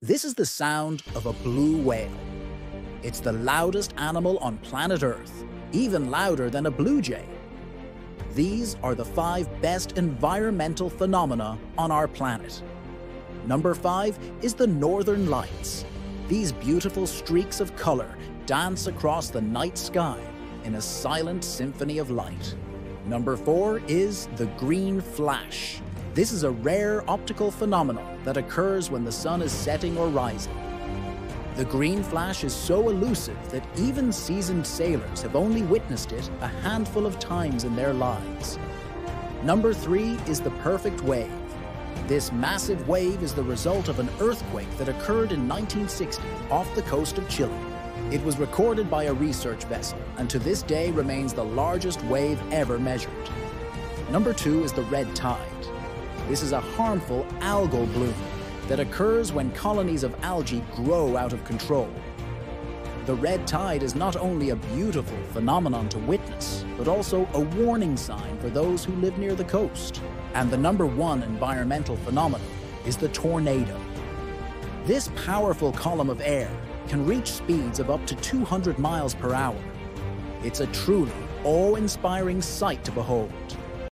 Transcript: This is the sound of a blue whale. It's the loudest animal on planet Earth, even louder than a blue jay. These are the 5 best environmental phenomena on our planet. Number 5 is the Northern Lights. These beautiful streaks of color dance across the night sky in a silent symphony of light. Number 4 is the Green Flash. This is a rare optical phenomenon that occurs when the sun is setting or rising. The green flash is so elusive that even seasoned sailors have only witnessed it a handful of times in their lives. Number 3 is the perfect wave. This massive wave is the result of an earthquake that occurred in 1960 off the coast of Chile. It was recorded by a research vessel and to this day remains the largest wave ever measured. Number 2 is the red tide. This is a harmful algal bloom that occurs when colonies of algae grow out of control. The red tide is not only a beautiful phenomenon to witness, but also a warning sign for those who live near the coast. And the number 1 environmental phenomenon is the tornado. This powerful column of air can reach speeds of up to 200 miles per hour. It's a truly awe-inspiring sight to behold.